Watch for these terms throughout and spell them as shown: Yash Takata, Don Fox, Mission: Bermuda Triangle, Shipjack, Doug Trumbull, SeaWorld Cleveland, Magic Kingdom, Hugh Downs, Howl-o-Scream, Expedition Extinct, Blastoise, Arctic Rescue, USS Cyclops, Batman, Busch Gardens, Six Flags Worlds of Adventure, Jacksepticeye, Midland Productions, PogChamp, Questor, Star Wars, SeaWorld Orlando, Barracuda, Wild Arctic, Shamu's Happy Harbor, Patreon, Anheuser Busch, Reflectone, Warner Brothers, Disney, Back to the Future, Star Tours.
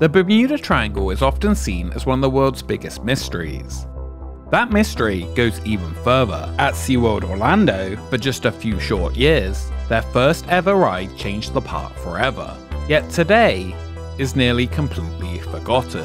The Bermuda Triangle is often seen as one of the world's biggest mysteries. That mystery goes even further. At SeaWorld Orlando, for just a few short years, their first ever ride changed the park forever, yet today is nearly completely forgotten.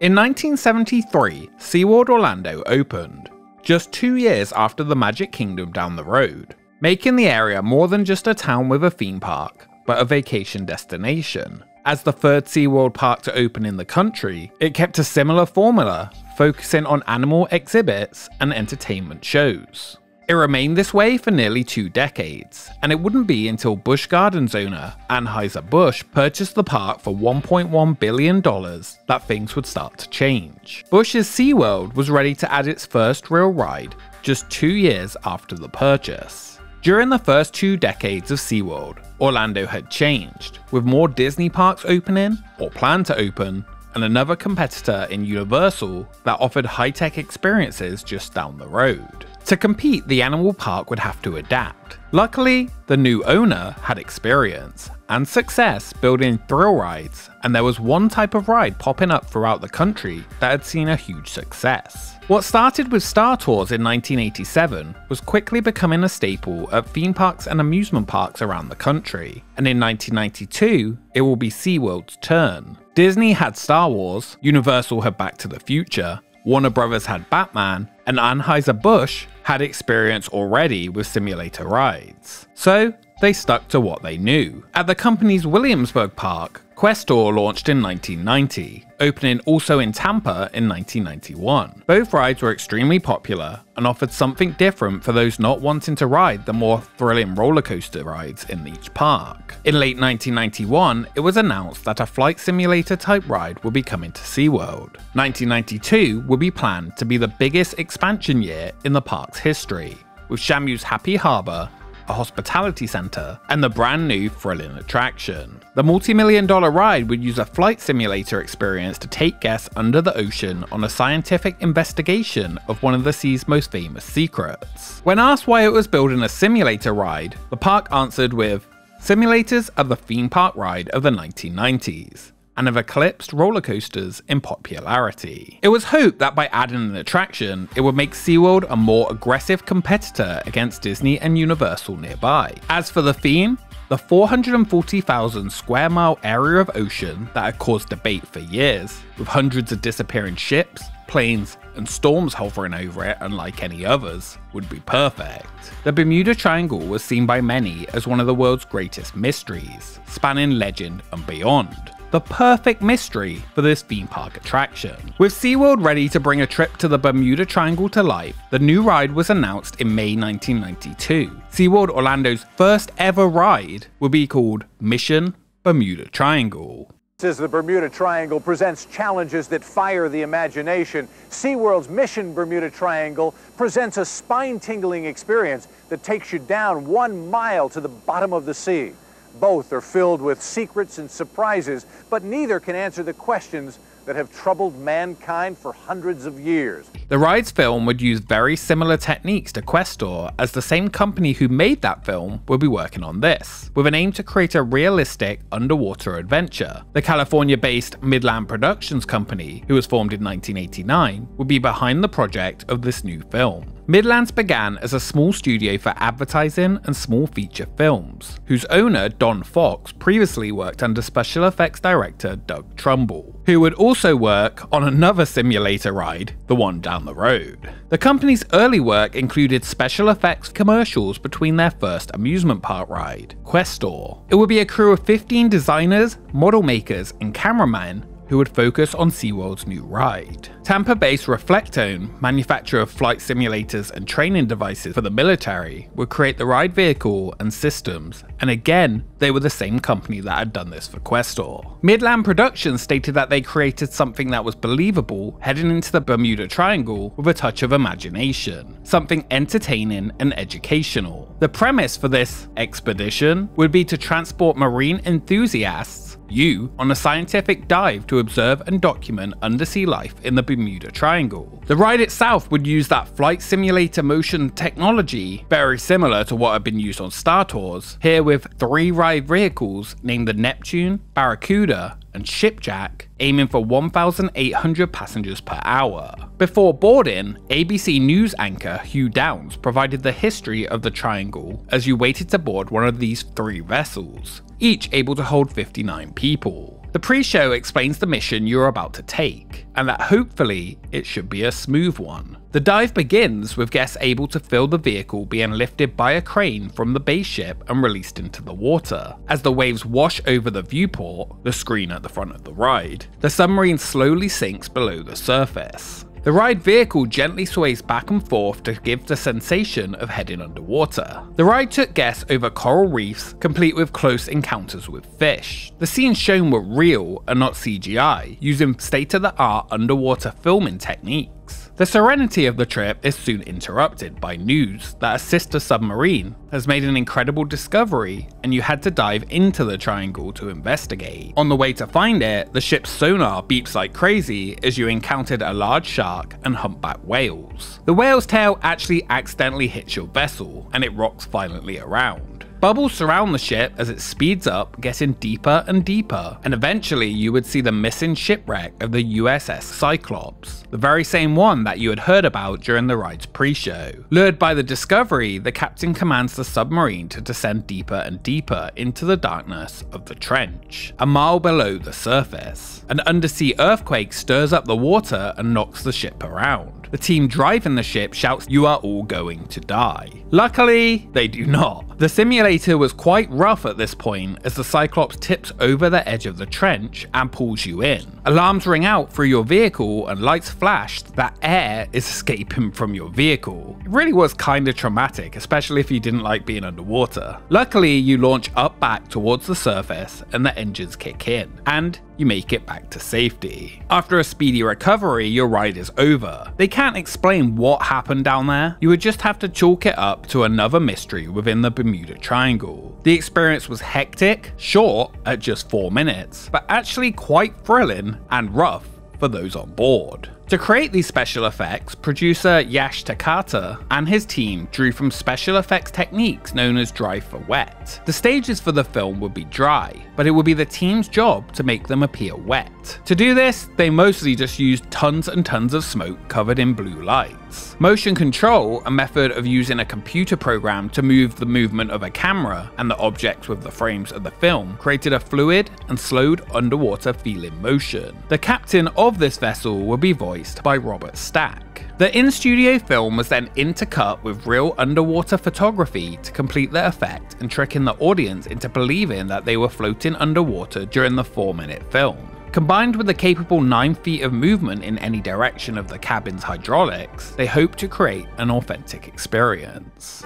In 1973, SeaWorld Orlando opened, just 2 years after the Magic Kingdom down the road, making the area more than just a town with a theme park, but a vacation destination. As the third SeaWorld park to open in the country, it kept a similar formula, focusing on animal exhibits and entertainment shows. It remained this way for nearly 2 decades, and it wouldn't be until Busch Gardens owner Anheuser Busch purchased the park for $1.1 billion that things would start to change. Busch's SeaWorld was ready to add its first real ride just 2 years after the purchase. During the first 2 decades of SeaWorld, Orlando had changed, with more Disney parks opening, or planned to open, and another competitor in Universal that offered high-tech experiences just down the road. To compete, the animal park would have to adapt. Luckily, the new owner had experience and success building thrill rides, and there was one type of ride popping up throughout the country that had seen a huge success. What started with Star Tours in 1987 was quickly becoming a staple at theme parks and amusement parks around the country, and in 1992, it will be SeaWorld's turn. Disney had Star Wars, Universal had Back to the Future, Warner Brothers had Batman, and Anheuser-Busch had experience already with simulator rides. So they stuck to what they knew. At the company's Williamsburg park, Questor launched in 1990, opening also in Tampa in 1991. Both rides were extremely popular and offered something different for those not wanting to ride the more thrilling roller coaster rides in each park. In late 1991, it was announced that a flight simulator type ride would be coming to SeaWorld. 1992 would be planned to be the biggest expansion year in the park's history, with Shamu's Happy Harbor, a hospitality center, and the brand new thrilling attraction. The multi-million-dollar ride would use a flight simulator experience to take guests under the ocean on a scientific investigation of one of the sea's most famous secrets. When asked why it was building a simulator ride, the park answered with, "Simulators are the theme park ride of the 1990s. And have eclipsed roller coasters in popularity." It was hoped that by adding an attraction, it would make SeaWorld a more aggressive competitor against Disney and Universal nearby. As for the theme, the 440,000 square mile area of ocean that had caused debate for years, with hundreds of disappearing ships, planes, and storms hovering over it unlike any others, would be perfect. The Bermuda Triangle was seen by many as one of the world's greatest mysteries, spanning legend and beyond. The perfect mystery for this theme park attraction. With SeaWorld ready to bring a trip to the Bermuda Triangle to life, the new ride was announced in May 1992. SeaWorld Orlando's first ever ride will be called Mission: Bermuda Triangle. As the Bermuda Triangle presents challenges that fire the imagination, SeaWorld's Mission Bermuda Triangle presents a spine-tingling experience that takes you down 1 mile to the bottom of the sea. Both are filled with secrets and surprises, but neither can answer the questions that have troubled mankind for hundreds of years. The ride's film would use very similar techniques to Questor, as the same company who made that film would be working on this, with an aim to create a realistic underwater adventure. The California-based Midland Productions company, who was formed in 1989, would be behind the project of this new film. Midland's began as a small studio for advertising and small feature films, whose owner Don Fox previously worked under special effects director Doug Trumbull, who would also work on another simulator ride, the one down the road. The company's early work included special effects commercials between their first amusement park ride, Questor. It would be a crew of 15 designers, model makers, and cameramen who would focus on SeaWorld's new ride. Tampa-based Reflectone, manufacturer of flight simulators and training devices for the military, would create the ride vehicle and systems, and again, they were the same company that had done this for Questor. Midland Productions stated that they created something that was believable heading into the Bermuda Triangle with a touch of imagination, something entertaining and educational. The premise for this expedition would be to transport marine enthusiasts, you, on a scientific dive to observe and document undersea life in the Bermuda Triangle. The ride itself would use that flight simulator motion technology, very similar to what had been used on Star Tours, here with three ride vehicles named the Neptune, Barracuda, and Shipjack, aiming for 1,800 passengers per hour. Before boarding, ABC News anchor Hugh Downs provided the history of the triangle as you waited to board one of these three vessels, each able to hold 59 people. The pre-show explains the mission you're about to take, and that hopefully it should be a smooth one. The dive begins with guests able to feel the vehicle being lifted by a crane from the base ship and released into the water. As the waves wash over the viewport, the screen at the front of the ride, the submarine slowly sinks below the surface. The ride vehicle gently sways back and forth to give the sensation of heading underwater. The ride took guests over coral reefs, complete with close encounters with fish. The scenes shown were real and not CGI, using state-of-the-art underwater filming techniques. The serenity of the trip is soon interrupted by news that a sister submarine has made an incredible discovery and you had to dive into the triangle to investigate. On the way to find it, the ship's sonar beeps like crazy as you encountered a large shark and humpback whales. The whale's tail actually accidentally hits your vessel and it rocks violently around. Bubbles surround the ship as it speeds up, getting deeper and deeper, and eventually you would see the missing shipwreck of the USS Cyclops, the very same one that you had heard about during the ride's pre-show. Lured by the discovery, the captain commands the submarine to descend deeper and deeper into the darkness of the trench, a mile below the surface. An undersea earthquake stirs up the water and knocks the ship around. The team driving the ship shouts, "You are all going to die." Luckily, they do not. The simulator was quite rough at this point as the Cyclops tips over the edge of the trench and pulls you in. Alarms ring out through your vehicle and lights flash that air is escaping from your vehicle. It really was kinda traumatic, especially if you didn't like being underwater. Luckily, you launch up back towards the surface and the engines kick in, and you make it back to safety. After a speedy recovery, your ride is over. They can't explain what happened down there. You would just have to chalk it up to another mystery within the Bermuda Triangle. The experience was hectic, short at just 4 minutes, but actually quite thrilling and rough for those on board. To create these special effects, producer Yash Takata and his team drew from special effects techniques known as dry for wet. The stages for the film would be dry, but it would be the team's job to make them appear wet. To do this, they mostly just used tons and tons of smoke covered in blue lights. Motion control, a method of using a computer program to move the movement of a camera and the objects with the frames of the film, created a fluid and slowed underwater feeling motion. The captain of this vessel would be voiced by Robert Stack. The in-studio film was then intercut with real underwater photography to complete the effect and tricking the audience into believing that they were floating underwater during the 4-minute film. Combined with the capable 9 feet of movement in any direction of the cabin's hydraulics, they hope to create an authentic experience.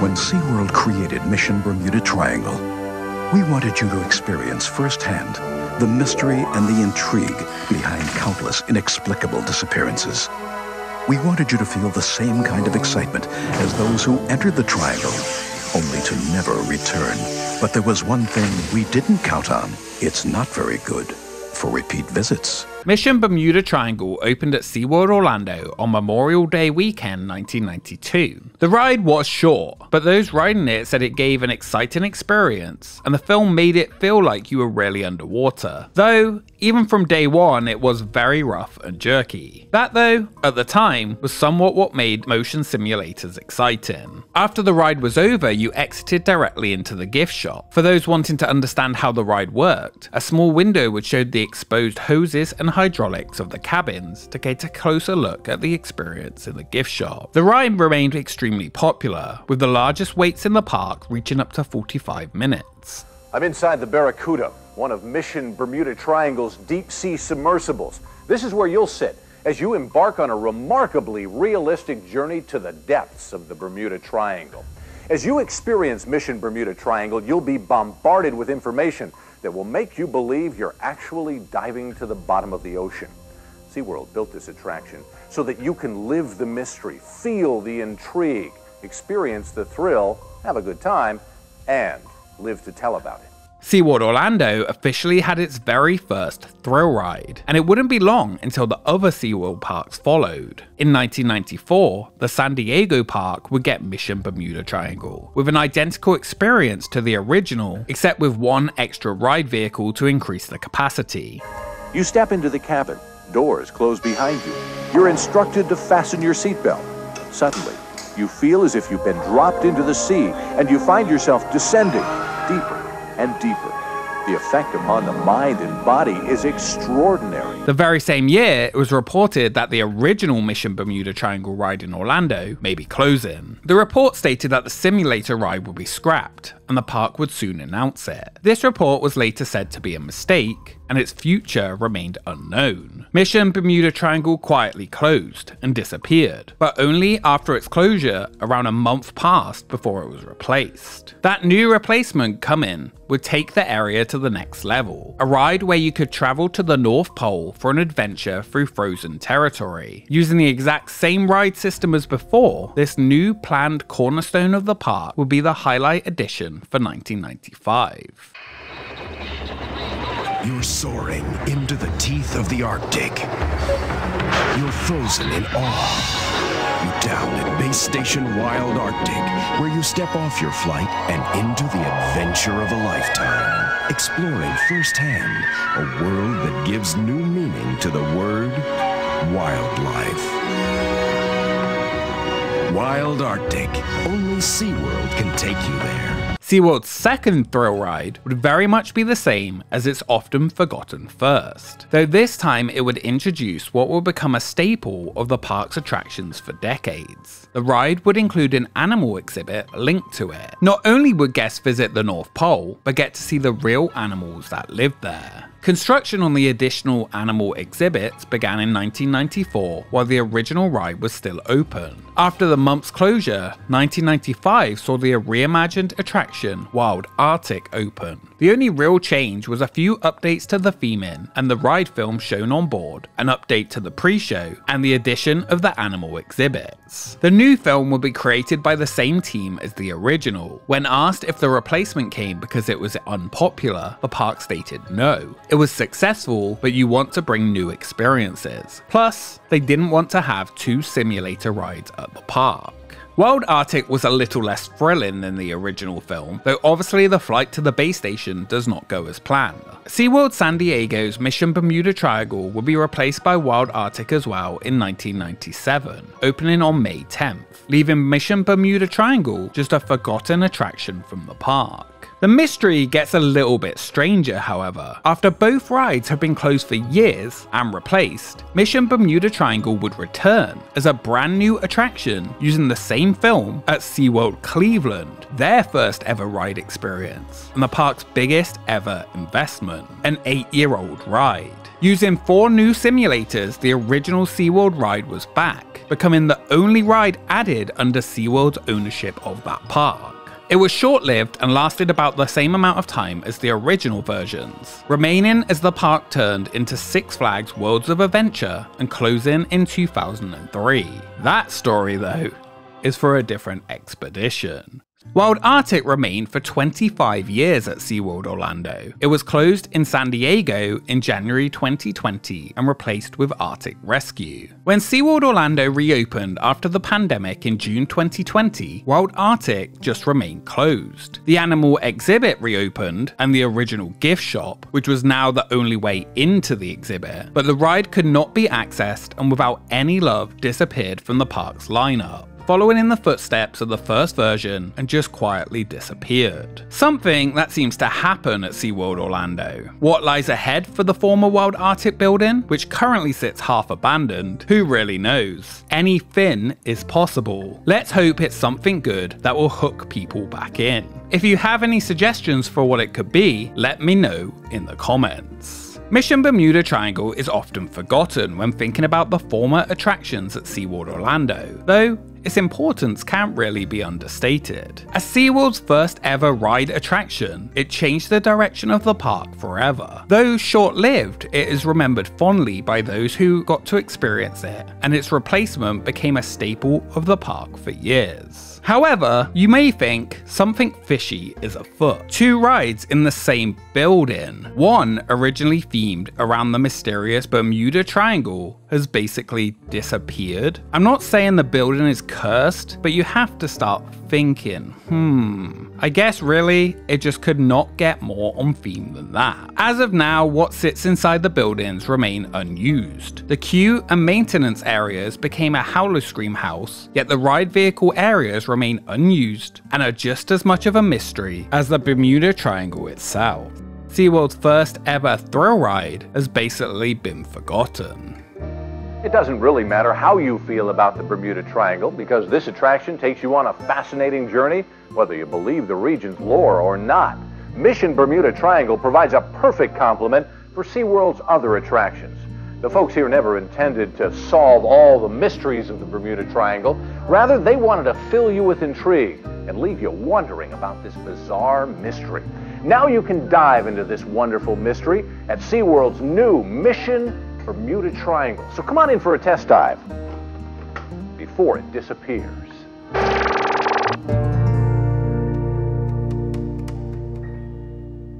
When SeaWorld created Mission Bermuda Triangle, we wanted you to experience firsthand the mystery and the intrigue behind countless inexplicable disappearances. We wanted you to feel the same kind of excitement as those who entered the triangle, only to never return. But there was one thing we didn't count on. It's not very good for repeat visits. Mission: Bermuda Triangle opened at SeaWorld Orlando on Memorial Day weekend 1992. The ride was short, but those riding it said it gave an exciting experience, and the film made it feel like you were really underwater. Though, even from day one, it was very rough and jerky. That though, at the time, was somewhat what made motion simulators exciting. After the ride was over, you exited directly into the gift shop. For those wanting to understand how the ride worked, a small window would show the exposed hoses and hydraulics of the cabins to get a closer look at the experience in the gift shop. The ride remained extremely popular, with the largest waits in the park reaching up to 45 minutes. I'm inside the Barracuda, one of Mission Bermuda Triangle's deep-sea submersibles. This is where you'll sit as you embark on a remarkably realistic journey to the depths of the Bermuda Triangle. As you experience Mission Bermuda Triangle, you'll be bombarded with information that will make you believe you're actually diving to the bottom of the ocean. SeaWorld built this attraction so that you can live the mystery, feel the intrigue, experience the thrill, have a good time, and live to tell about it. SeaWorld Orlando officially had its very first thrill ride, and it wouldn't be long until the other SeaWorld parks followed. In 1994, the San Diego park would get Mission Bermuda Triangle, with an identical experience to the original, except with one extra ride vehicle to increase the capacity. You step into the cabin, doors close behind you. You're instructed to fasten your seatbelt. Suddenly, you feel as if you've been dropped into the sea, and you find yourself descending deeper and deeper. The effect upon the mind and body is extraordinary. The very same year, it was reported that the original Mission Bermuda Triangle ride in Orlando may be closing. The report stated that the simulator ride would be scrapped, and the park would soon announce it. This report was later said to be a mistake, and its future remained unknown. Mission Bermuda Triangle quietly closed and disappeared, but only after its closure around a month passed before it was replaced. That new replacement coming would take the area to the next level, a ride where you could travel to the North Pole for an adventure through frozen territory. Using the exact same ride system as before, this new planned cornerstone of the park would be the highlight edition for 1995. You're soaring into the teeth of the Arctic. You're frozen in awe. You're down at Base Station Wild Arctic, where you step off your flight and into the adventure of a lifetime, exploring firsthand a world that gives new meaning to the word wildlife. Wild Arctic. Only SeaWorld can take you there. SeaWorld's second thrill ride would very much be the same as its often forgotten first, though this time it would introduce what would become a staple of the park's attractions for decades. The ride would include an animal exhibit linked to it. Not only would guests visit the North Pole, but get to see the real animals that live there. Construction on the additional animal exhibits began in 1994, while the original ride was still open. After the month's closure, 1995 saw the reimagined attraction Wild Arctic open. The only real change was a few updates to the theming and the ride film shown on board, an update to the pre-show, and the addition of the animal exhibits. The new film would be created by the same team as the original. When asked if the replacement came because it was unpopular, the park stated no. It was successful, but you want to bring new experiences. Plus, they didn't want to have two simulator rides at the park. Wild Arctic was a little less thrilling than the original film, though obviously the flight to the base station does not go as planned. SeaWorld San Diego's Mission Bermuda Triangle would be replaced by Wild Arctic as well in 1997, opening on May 10th, leaving Mission Bermuda Triangle just a forgotten attraction from the park. The mystery gets a little bit stranger, however. After both rides have been closed for years and replaced, Mission Bermuda Triangle would return as a brand new attraction using the same film at SeaWorld Cleveland, their first ever ride experience, and the park's biggest ever investment, an 8-year-old ride. Using 4 new simulators, the original SeaWorld ride was back, becoming the only ride added under SeaWorld's ownership of that park. It was short-lived and lasted about the same amount of time as the original versions, remaining as the park turned into Six Flags Worlds of Adventure and closing in 2003. That story, though, is for a different expedition. Wild Arctic remained for 25 years at SeaWorld Orlando. It was closed in San Diego in January 2020 and replaced with Arctic Rescue. When SeaWorld Orlando reopened after the pandemic in June 2020, Wild Arctic just remained closed. The animal exhibit reopened and the original gift shop, which was now the only way into the exhibit, but the ride could not be accessed and without any love disappeared from the park's lineup, following in the footsteps of the first version and just quietly disappeared. Something that seems to happen at SeaWorld Orlando. What lies ahead for the former Wild Arctic building, which currently sits half abandoned? Who really knows? Anything is possible. Let's hope it's something good that will hook people back in. If you have any suggestions for what it could be, let me know in the comments. Mission Bermuda Triangle is often forgotten when thinking about the former attractions at SeaWorld Orlando, though its importance can't really be understated. As SeaWorld's first ever ride attraction, it changed the direction of the park forever. Though short-lived, it is remembered fondly by those who got to experience it, and its replacement became a staple of the park for years. However, you may think something fishy is afoot. Two rides in the same building, one originally themed around the mysterious Bermuda Triangle, has basically disappeared. I'm not saying the building is cursed, but you have to start thinking, I guess really, it just could not get more on theme than that. As of now, what sits inside the buildings remain unused. The queue and maintenance areas became a Howl-o-Scream house, yet the ride vehicle areas remain unused and are just as much of a mystery as the Bermuda Triangle itself. SeaWorld's first ever thrill ride has basically been forgotten. It doesn't really matter how you feel about the Bermuda Triangle, because this attraction takes you on a fascinating journey, whether you believe the region's lore or not. Mission Bermuda Triangle provides a perfect complement for SeaWorld's other attractions. The folks here never intended to solve all the mysteries of the Bermuda Triangle. Rather, they wanted to fill you with intrigue and leave you wondering about this bizarre mystery. Now you can dive into this wonderful mystery at SeaWorld's new Mission Bermuda Triangle. So come on in for a test dive before it disappears.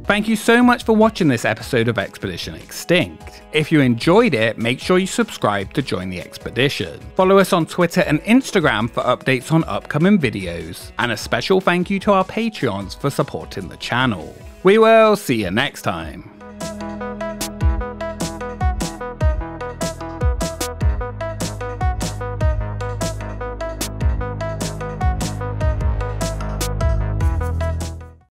Thank you so much for watching this episode of Expedition Extinct. If you enjoyed it, make sure you subscribe to join the expedition. Follow us on Twitter and Instagram for updates on upcoming videos, and a special thank you to our Patreons for supporting the channel. We will see you next time.